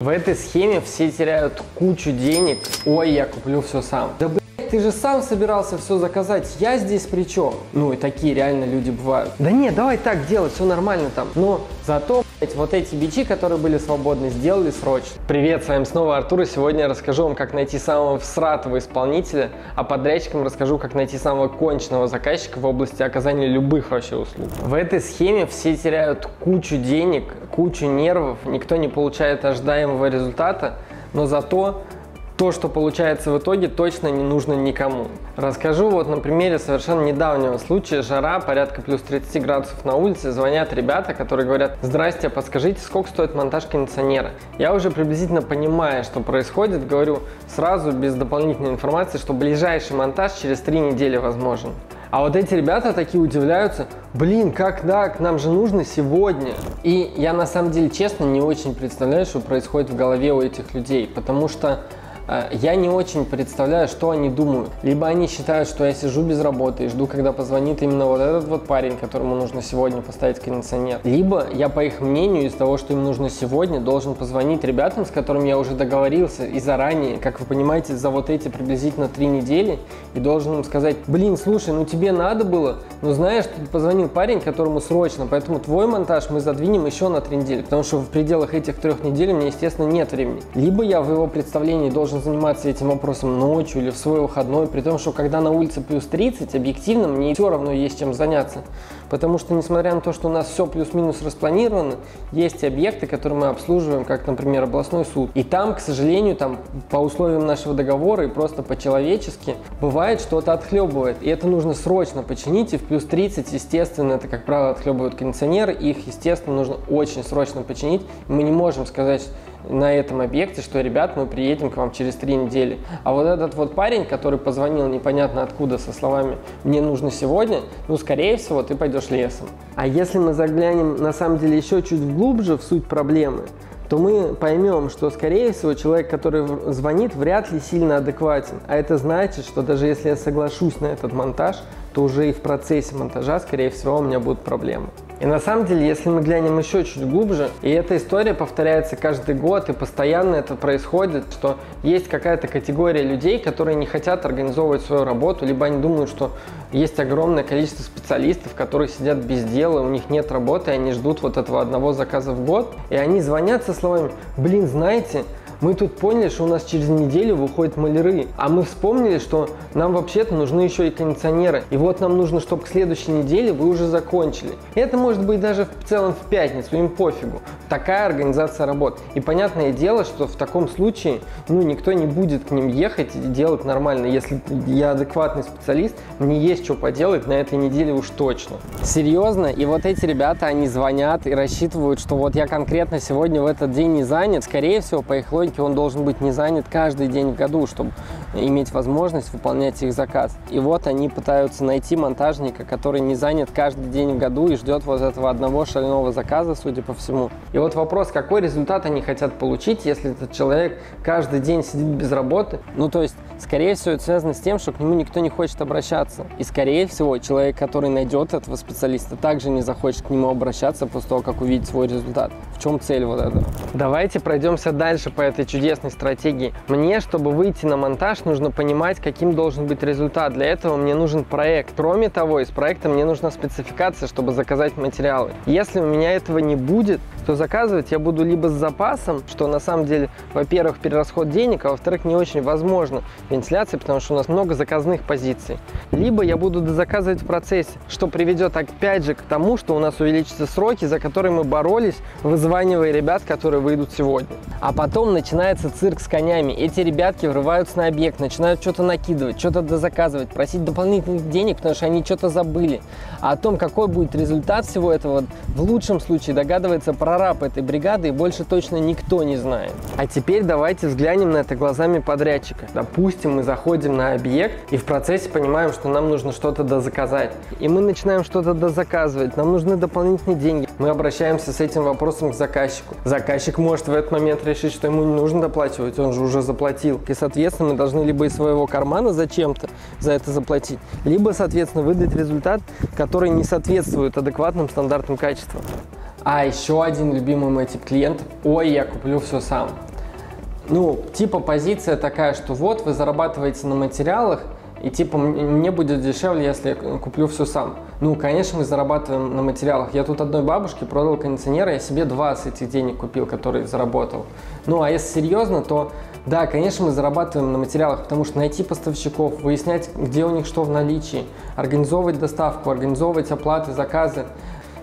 В этой схеме все теряют кучу денег. Ой, я куплю все сам. Да блядь, ты же сам собирался все заказать. Я здесь при чем? Ну и такие реально люди бывают. Да нет, давай так делать, все нормально там. Но зато блядь, вот эти бичи, которые были свободны, сделали срочно. Привет, с вами снова Артур. И сегодня я расскажу вам, как найти самого всратого исполнителя, а подрядчикам расскажу, как найти самого конченного заказчика в области оказания любых вообще услуг. В этой схеме все теряют кучу денег, кучу нервов, никто не получает ожидаемого результата, но зато то, что получается в итоге, точно не нужно никому. Расскажу вот на примере совершенно недавнего случая. Жара, порядка плюс 30 градусов на улице, звонят ребята, которые говорят: «Здрасте, подскажите, сколько стоит монтаж кондиционера?» Я уже приблизительно понимаю, что происходит, говорю сразу, без дополнительной информации, что ближайший монтаж через 3 недели возможен. А вот эти ребята такие удивляются: блин, как так, нам же нужно сегодня. И я на самом деле, честно, не очень представляю, что происходит в голове у этих людей, потому что я не очень представляю, что они думают. Либо они считают, что я сижу без работы и жду, когда позвонит именно вот этот вот парень, которому нужно сегодня поставить кондиционер. Либо я, по их мнению, из того, что им нужно сегодня, должен позвонить ребятам, с которыми я уже договорился и заранее, как вы понимаете, за вот эти приблизительно 3 недели, и должен им сказать: блин, слушай, ну тебе надо было, но знаешь, тут позвонил парень, которому срочно, поэтому твой монтаж мы задвинем еще на 3 недели, потому что в пределах этих 3 недель у меня, естественно, нет времени. Либо я в его представлении должен заниматься этим вопросом ночью или в свой выходной, при том, что когда на улице плюс 30, объективно мне все равно есть чем заняться, потому что, несмотря на то, что у нас все плюс-минус распланировано, есть объекты, которые мы обслуживаем, как, например, областной суд, и там, к сожалению, там по условиям нашего договора и просто по-человечески бывает, что-то отхлебывает, и это нужно срочно починить, и в плюс 30, естественно, это, как правило, отхлебывают кондиционеры, их, естественно, нужно очень срочно починить, мы не можем сказать на этом объекте, что, ребят, мы приедем к вам через 3 недели. А вот этот вот парень, который позвонил непонятно откуда со словами «мне нужно сегодня», ну, скорее всего, ты пойдешь лесом. А если мы заглянем, на самом деле, еще чуть глубже в суть проблемы, то мы поймем, что, скорее всего, человек, который звонит, вряд ли сильно адекватен. А это значит, что даже если я соглашусь на этот монтаж, то уже и в процессе монтажа, скорее всего, у меня будут проблемы. И на самом деле, если мы глянем еще чуть глубже, и эта история повторяется каждый год, и постоянно это происходит, что есть какая-то категория людей, которые не хотят организовывать свою работу, либо они думают, что есть огромное количество специалистов, которые сидят без дела, у них нет работы, и они ждут вот этого одного заказа в год, и они звонят со словами: блин, знаете, мы тут поняли, что у нас через неделю выходят маляры, а мы вспомнили, что нам вообще-то нужны еще и кондиционеры, и вот нам нужно, чтобы к следующей неделе вы уже закончили. Это может быть даже в целом в пятницу, им пофигу. Такая организация работ. И понятное дело, что в таком случае, ну, никто не будет к ним ехать и делать нормально. Если я адекватный специалист, мне есть что поделать на этой неделе уж точно. Серьезно, и вот эти ребята, они звонят и рассчитывают, что вот я конкретно сегодня в этот день не занят. Скорее всего, по их логике, он должен быть не занят каждый день в году, чтобы иметь возможность выполнять их заказ. И вот они пытаются найти монтажника, который не занят каждый день в году и ждет вот этого одного шального заказа, судя по всему. И вот вопрос, какой результат они хотят получить, если этот человек каждый день сидит без работы. Ну, то есть, скорее всего, это связано с тем, что к нему никто не хочет обращаться. И, скорее всего, человек, который найдет этого специалиста, также не захочет к нему обращаться после того, как увидит свой результат. В чем цель вот этого? Давайте пройдемся дальше по этой чудесной стратегии. Мне, чтобы выйти на монтаж, нужно понимать, каким должен быть результат. Для этого мне нужен проект. Кроме того, из проекта мне нужна спецификация, чтобы заказать материалы. Если у меня этого не будет, то заказывать я буду либо с запасом, что на самом деле, во-первых, перерасход денег, а во-вторых, не очень возможно вентиляция, потому что у нас много заказных позиций. Либо я буду дозаказывать в процессе, что приведет опять же к тому, что у нас увеличатся сроки, за которые мы боролись, вызванивая ребят, которые выйдут сегодня. А потом начинается цирк с конями. Эти ребятки врываются на объект, начинают что-то накидывать, что-то дозаказывать, просить дополнительных денег, потому что они что-то забыли. А о том, какой будет результат всего этого, в лучшем случае догадывается прораб этой бригады, и больше точно никто не знает. А теперь давайте взглянем на это глазами подрядчика. Допустим, мы заходим на объект и в процессе понимаем, что нам нужно что-то дозаказать. И мы начинаем что-то дозаказывать, нам нужны дополнительные деньги. Мы обращаемся с этим вопросом к заказчику. Заказчик может в этот момент решить, что ему не нужно доплачивать, он же уже заплатил. И, соответственно, мы должны либо из своего кармана зачем-то за это заплатить, либо, соответственно, выдать результат, который не соответствует адекватным стандартам качества. А еще один любимый мой тип клиентов: ой, я куплю все сам. ну, типа позиция такая, что вот вы зарабатываете на материалах, и типа мне будет дешевле, если я куплю все сам. Ну, конечно, мы зарабатываем на материалах. Я тут одной бабушке продал кондиционер, я себе 20 этих денег купил, которые заработал. Ну, а если серьезно, то да, конечно, мы зарабатываем на материалах, потому что найти поставщиков, выяснять, где у них что в наличии, организовывать доставку, организовывать оплаты, заказы.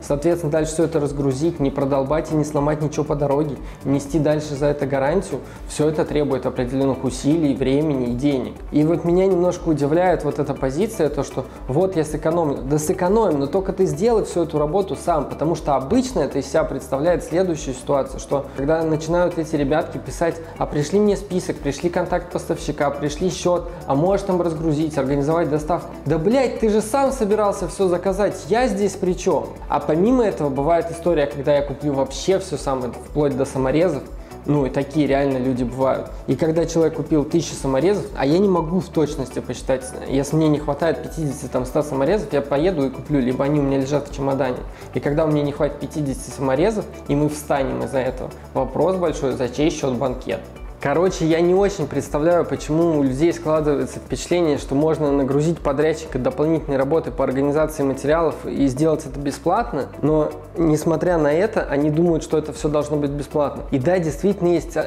Соответственно, дальше все это разгрузить, не продолбать и не сломать ничего по дороге, нести дальше за это гарантию, все это требует определенных усилий, времени и денег. И вот меня немножко удивляет вот эта позиция, то что вот я сэкономлю. Да сэкономим, но только ты сделай всю эту работу сам, потому что обычно это из себя представляет следующую ситуацию, что когда начинают эти ребятки писать, а пришли мне список, пришли контакт поставщика, пришли счет, а можешь там разгрузить, организовать доставку. Да, блядь, ты же сам собирался все заказать, я здесь при чем? А помимо этого бывает история, когда я куплю вообще все самое, вплоть до саморезов. Ну и такие реально люди бывают. И когда человек купил 1000 саморезов, а я не могу в точности посчитать, если мне не хватает 50, там, 100 саморезов, я поеду и куплю, либо они у меня лежат в чемодане. И когда мне не хватит 50 саморезов, и мы встанем из-за этого, вопрос большой, за чей счет банкет? Короче, я не очень представляю, почему у людей складывается впечатление, что можно нагрузить подрядчика дополнительной работы по организации материалов и сделать это бесплатно, но, несмотря на это, они думают, что это все должно быть бесплатно. И да, действительно есть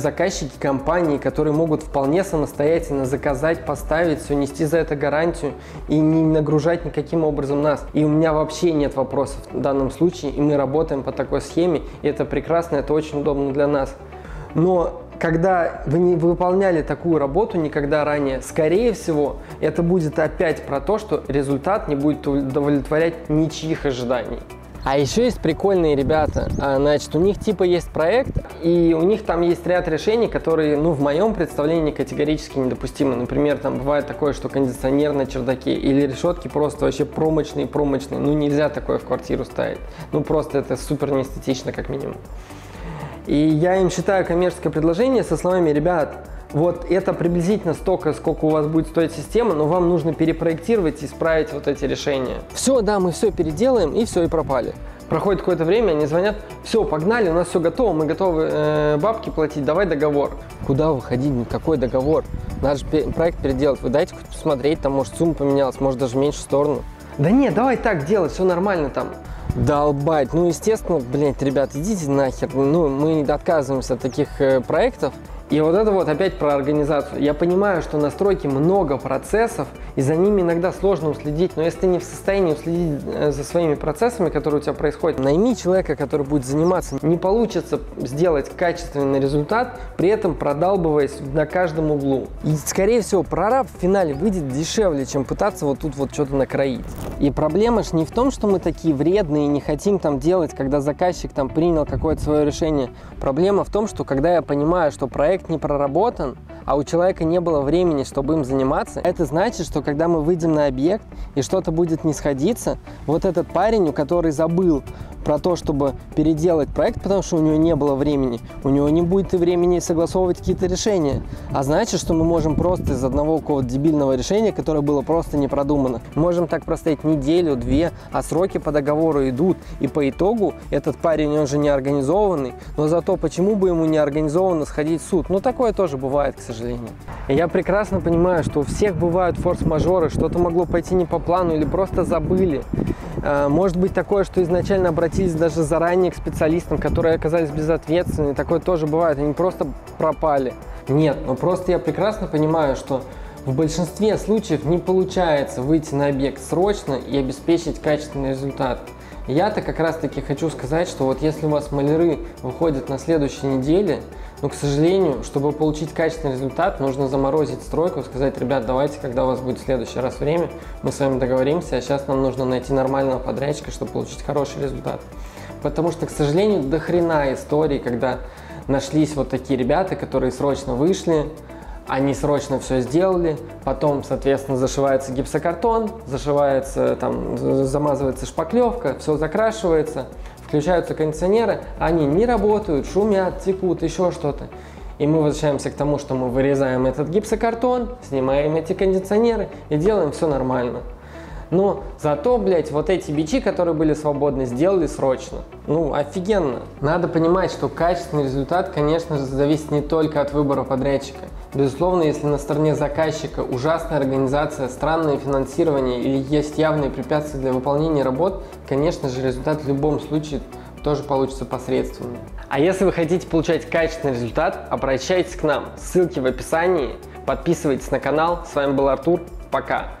заказчики, компании, которые могут вполне самостоятельно заказать, поставить все, нести за это гарантию и не нагружать никаким образом нас. И у меня вообще нет вопросов в данном случае, и мы работаем по такой схеме, и это прекрасно, это очень удобно для нас. Но когда вы не выполняли такую работу никогда ранее, скорее всего, это будет опять про то, что результат не будет удовлетворять ничьих ожиданий. А еще есть прикольные ребята, значит, у них типа есть проект, и у них там есть ряд решений, которые, ну, в моем представлении категорически недопустимы. Например, там бывает такое, что кондиционер на чердаке или решетки просто вообще промочные, ну, нельзя такое в квартиру ставить, ну, просто это супер неэстетично, как минимум. И я им считаю коммерческое предложение со словами: ребят, вот это приблизительно столько, сколько у вас будет стоить система, но вам нужно перепроектировать и исправить вот эти решения. Все, да, мы все переделаем, и все, и пропали. Проходит какое-то время, они звонят: все, погнали, у нас все готово, мы готовы бабки платить, давай договор. Куда выходить, никакой договор, надо же проект переделать, вы дайте хоть посмотреть, там может сумма поменялась, может даже в меньшую сторону. Да нет, давай так делать, все нормально там. Долбать. Ну, естественно, блядь, ребят, идите нахер. Ну, мы отказываемся от таких проектов. И вот это вот опять про организацию. Я понимаю, что на стройке много процессов, и за ними иногда сложно уследить. Но если ты не в состоянии уследить за своими процессами, которые у тебя происходят, найми человека, который будет заниматься. Не получится сделать качественный результат, при этом продалбываясь на каждом углу. И, скорее всего, прораб в финале выйдет дешевле, чем пытаться вот тут вот что-то накроить. И проблема ж не в том, что мы такие вредные и не хотим там делать, когда заказчик там принял какое-то свое решение. Проблема в том, что когда я понимаю, что проект не проработан, а у человека не было времени, чтобы им заниматься, это значит, что когда мы выйдем на объект и что-то будет не сходиться, вот этот парень, который забыл про то, чтобы переделать проект, потому что у него не было времени, у него не будет и времени согласовывать какие-то решения. А значит, что мы можем просто из одного какого-то дебильного решения, которое было просто не продумано, можем так простоять неделю-две, а сроки по договору идут, и по итогу этот парень, он же не организованный, но зато почему бы ему не организованно сходить в суд? Ну, такое тоже бывает, к сожалению. И я прекрасно понимаю, что у всех бывают форс-мажоры, что-то могло пойти не по плану или просто забыли. Может быть такое, что изначально обратились даже заранее к специалистам, которые оказались безответственны. Такое тоже бывает, они просто пропали. Нет, ну просто я прекрасно понимаю, что в большинстве случаев не получается выйти на объект срочно и обеспечить качественный результат. Я-то как раз-таки хочу сказать, что вот если у вас маляры выходят на следующей неделе, но, к сожалению, чтобы получить качественный результат, нужно заморозить стройку, сказать: ребят, давайте, когда у вас будет в следующий раз время, мы с вами договоримся, а сейчас нам нужно найти нормального подрядчика, чтобы получить хороший результат. Потому что, к сожалению, до хрена истории, когда нашлись вот такие ребята, которые срочно вышли, они срочно все сделали, потом, соответственно, зашивается гипсокартон, зашивается, там, замазывается шпаклевка, все закрашивается, включаются кондиционеры, они не работают, шумят, текут, еще что-то. И мы возвращаемся к тому, что мы вырезаем этот гипсокартон, снимаем эти кондиционеры и делаем все нормально. Но зато, блядь, вот эти бичи, которые были свободны, сделали срочно. Ну, офигенно. Надо понимать, что качественный результат, конечно же, зависит не только от выбора подрядчика. Безусловно, если на стороне заказчика ужасная организация, странное финансирование или есть явные препятствия для выполнения работ, конечно же, результат в любом случае тоже получится посредственный. А если вы хотите получать качественный результат, обращайтесь к нам. Ссылки в описании. Подписывайтесь на канал. С вами был Артур. Пока.